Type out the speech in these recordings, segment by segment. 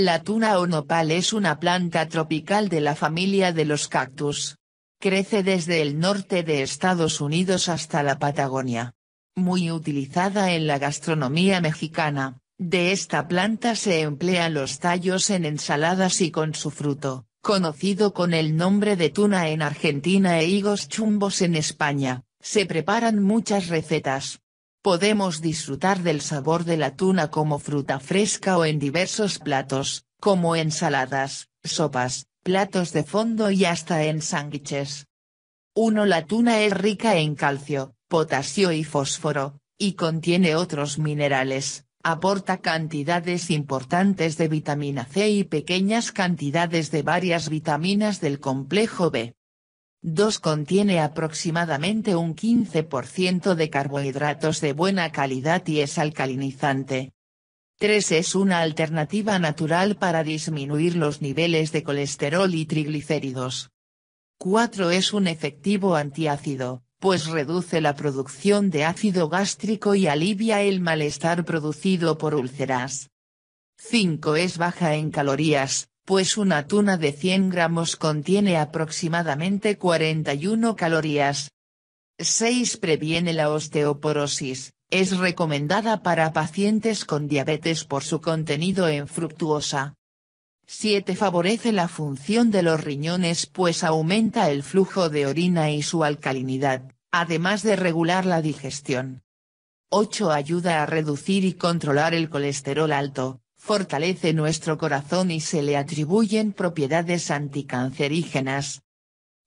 La tuna o nopal es una planta tropical de la familia de los cactus. Crece desde el norte de Estados Unidos hasta la Patagonia. Muy utilizada en la gastronomía mexicana, de esta planta se emplean los tallos en ensaladas y con su fruto, conocido con el nombre de tuna en Argentina e higos chumbos en España, se preparan muchas recetas. Podemos disfrutar del sabor de la tuna como fruta fresca o en diversos platos, como ensaladas, sopas, platos de fondo y hasta en sándwiches. 1. La tuna es rica en calcio, potasio y fósforo, y contiene otros minerales, aporta cantidades importantes de vitamina C y pequeñas cantidades de varias vitaminas del complejo B. 2. Contiene aproximadamente un 15% de carbohidratos de buena calidad y es alcalinizante. 3. Es una alternativa natural para disminuir los niveles de colesterol y triglicéridos. 4. Es un efectivo antiácido, pues reduce la producción de ácido gástrico y alivia el malestar producido por úlceras. 5. Es baja en calorías, pues una tuna de 100 gramos contiene aproximadamente 41 calorías. 6. Previene la osteoporosis, es recomendada para pacientes con diabetes por su contenido en fructuosa. 7. Favorece la función de los riñones pues aumenta el flujo de orina y su alcalinidad, además de regular la digestión. 8. Ayuda a reducir y controlar el colesterol alto, fortalece nuestro corazón y se le atribuyen propiedades anticancerígenas.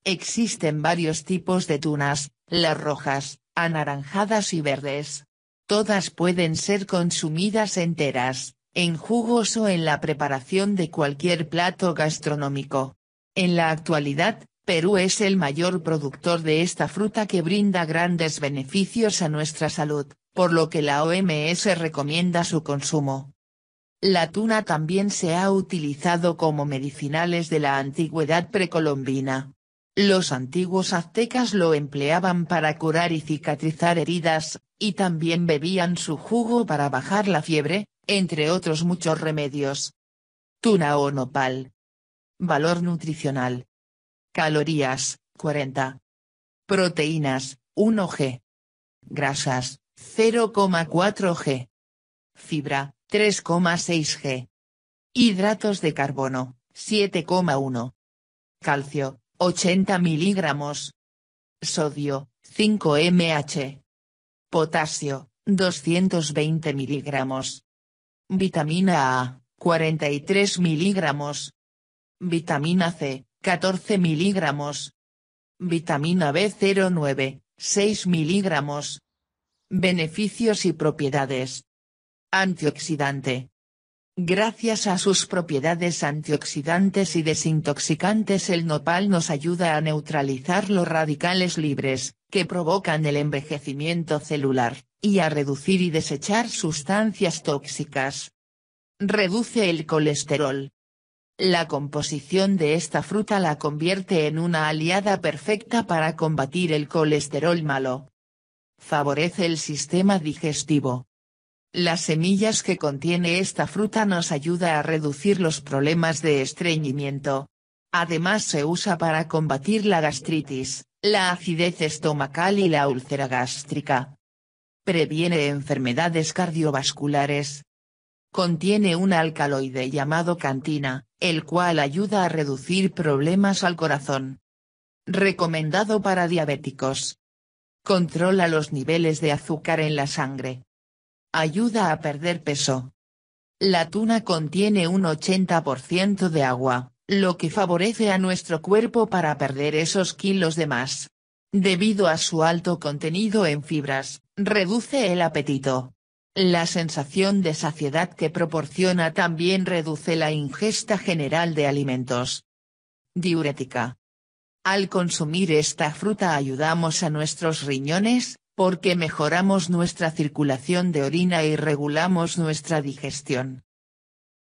Existen varios tipos de tunas, las rojas, anaranjadas y verdes. Todas pueden ser consumidas enteras, en jugos o en la preparación de cualquier plato gastronómico. En la actualidad, Perú es el mayor productor de esta fruta que brinda grandes beneficios a nuestra salud, por lo que la OMS recomienda su consumo. La tuna también se ha utilizado como medicinales de la antigüedad precolombina. Los antiguos aztecas lo empleaban para curar y cicatrizar heridas, y también bebían su jugo para bajar la fiebre, entre otros muchos remedios. Tuna o nopal. Valor nutricional. Calorías, 40. Proteínas, 1 g. Grasas, 0,4 g. Fibra, 3,6 g. Hidratos de carbono, 7,1. Calcio, 80 miligramos. Sodio, 5 mH. Potasio, 220 miligramos. Vitamina A, 43 miligramos. Vitamina C, 14 miligramos. Vitamina B09, 6 miligramos. Beneficios y propiedades. Antioxidante. Gracias a sus propiedades antioxidantes y desintoxicantes, el nopal nos ayuda a neutralizar los radicales libres, que provocan el envejecimiento celular, y a reducir y desechar sustancias tóxicas. Reduce el colesterol. La composición de esta fruta la convierte en una aliada perfecta para combatir el colesterol malo. Favorece el sistema digestivo. Las semillas que contiene esta fruta nos ayuda a reducir los problemas de estreñimiento. Además se usa para combatir la gastritis, la acidez estomacal y la úlcera gástrica. Previene enfermedades cardiovasculares. Contiene un alcaloide llamado cantina, el cual ayuda a reducir problemas al corazón. Recomendado para diabéticos. Controla los niveles de azúcar en la sangre. Ayuda a perder peso. La tuna contiene un 80% de agua, lo que favorece a nuestro cuerpo para perder esos kilos de más. Debido a su alto contenido en fibras, reduce el apetito. La sensación de saciedad que proporciona también reduce la ingesta general de alimentos. Diurética. Al consumir esta fruta ayudamos a nuestros riñones, porque mejoramos nuestra circulación de orina y regulamos nuestra digestión.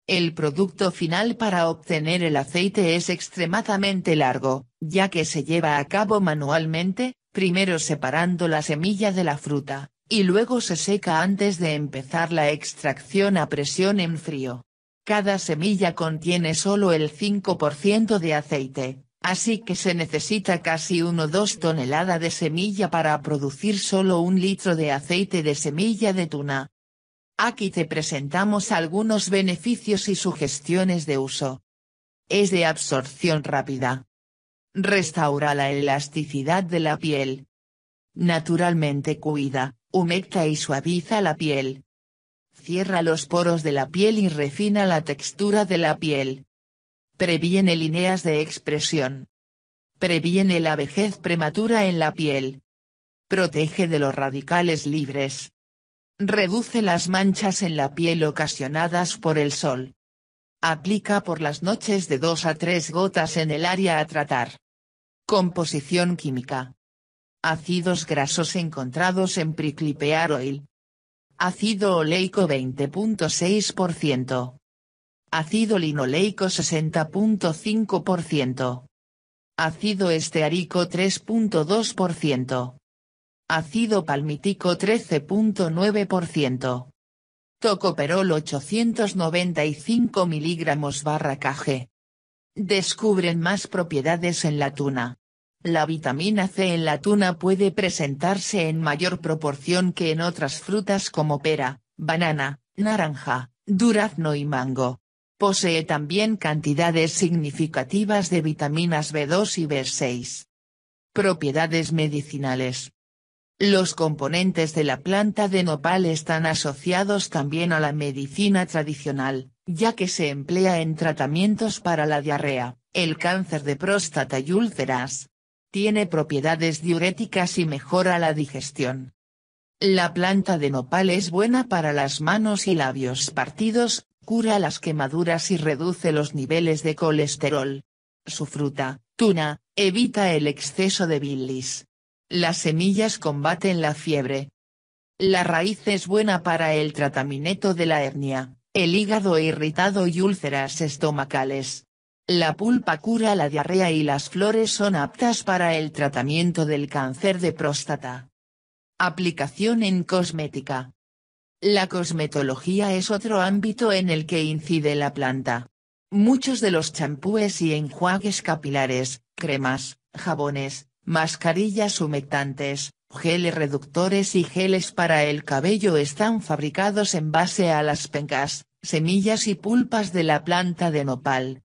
El producto final para obtener el aceite es extremadamente largo, ya que se lleva a cabo manualmente, primero separando la semilla de la fruta, y luego se seca antes de empezar la extracción a presión en frío. Cada semilla contiene solo el 5% de aceite, así que se necesita casi 1-2 toneladas de semilla para producir solo 1 litro de aceite de semilla de tuna. Aquí te presentamos algunos beneficios y sugestiones de uso. Es de absorción rápida. Restaura la elasticidad de la piel. Naturalmente cuida, humecta y suaviza la piel. Cierra los poros de la piel y refina la textura de la piel. Previene líneas de expresión. Previene la vejez prematura en la piel. Protege de los radicales libres. Reduce las manchas en la piel ocasionadas por el sol. Aplica por las noches de 2 a 3 gotas en el área a tratar. Composición química. Ácidos grasos encontrados en prickly pear oil. Ácido oleico 20.6%. Ácido linoleico 60.5%. Ácido esteárico 3.2%. Ácido palmítico 13.9%. Tocoperol 895 mg/kg. Descubren más propiedades en la tuna. La vitamina C en la tuna puede presentarse en mayor proporción que en otras frutas como pera, banana, naranja, durazno y mango. Posee también cantidades significativas de vitaminas B2 y B6. Propiedades medicinales. Los componentes de la planta de nopal están asociados también a la medicina tradicional, ya que se emplea en tratamientos para la diarrea, el cáncer de próstata y úlceras. Tiene propiedades diuréticas y mejora la digestión. La planta de nopal es buena para las manos y labios partidos, cura las quemaduras y reduce los niveles de colesterol. Su fruta, tuna, evita el exceso de bilis. Las semillas combaten la fiebre. La raíz es buena para el tratamiento de la hernia, el hígado irritado y úlceras estomacales. La pulpa cura la diarrea y las flores son aptas para el tratamiento del cáncer de próstata. Aplicación en cosmética. La cosmetología es otro ámbito en el que incide la planta. Muchos de los champúes y enjuagues capilares, cremas, jabones, mascarillas humectantes, geles reductores y geles para el cabello están fabricados en base a las pengas, semillas y pulpas de la planta de nopal.